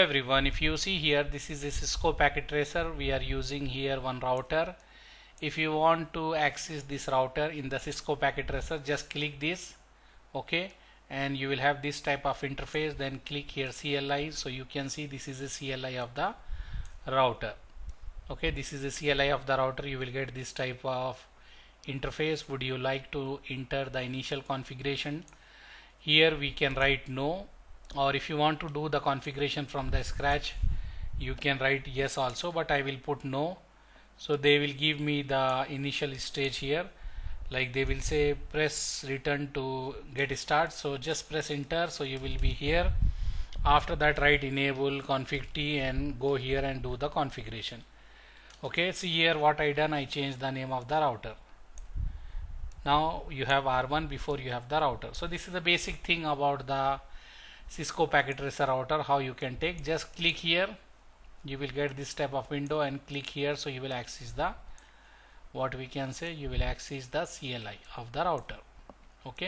Everyone, if you see here, this is a Cisco Packet Tracer. We are using here one router. If you want to access this router in the Cisco Packet Tracer, just click this, okay, and you will have this type of interface. Then click here CLI, so you can see this is a CLI of the router. Okay, this is a CLI of the router. You will get this type of interface. Would you like to enter the initial configuration? Here we can write no, or if you want to do the configuration from the scratch, you can write yes also, but I will put no. So they will give me the initial stage here, like they will say press return to get start, so just press enter, so you will be here. After that, write enable config t and go here and do the configuration. Okay, see here what I done, I changed the name of the router. Now you have R1 before you have the router. So this is the basic thing about the Cisco Packet Tracer router, how you can take. Just click here, you will get this type of window, and click here, so you will access the, what we can say, you will access the CLI of the router. Okay.